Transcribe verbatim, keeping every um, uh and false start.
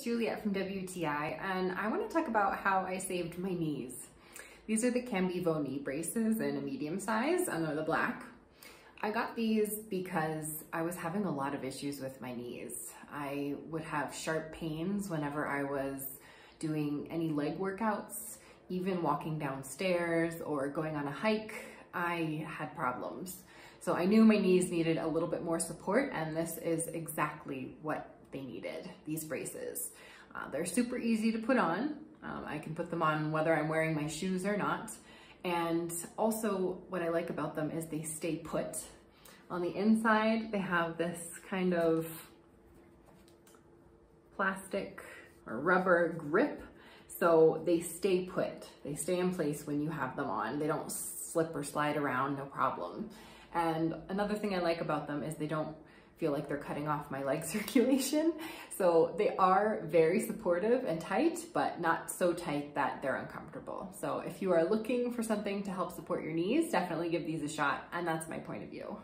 it's Juliet from W T I, and I want to talk about how I saved my knees. These are the Cambivo knee braces in a medium size, and they're the black. I got these because I was having a lot of issues with my knees. I would have sharp pains whenever I was doing any leg workouts, even walking downstairs or going on a hike. I had problems. So I knew my knees needed a little bit more support, and this is exactly what they needed, these braces. Uh, they're super easy to put on. Um, I can put them on whether I'm wearing my shoes or not. And also what I like about them is they stay put. On the inside, they have this kind of plastic or rubber grip. So they stay put, they stay in place when you have them on. They don't slip or slide around, no problem. And another thing I like about them is they don't feel like they're cutting off my leg circulation. So they are very supportive and tight, but not so tight that they're uncomfortable. So if you are looking for something to help support your knees, definitely give these a shot. And that's my point of view.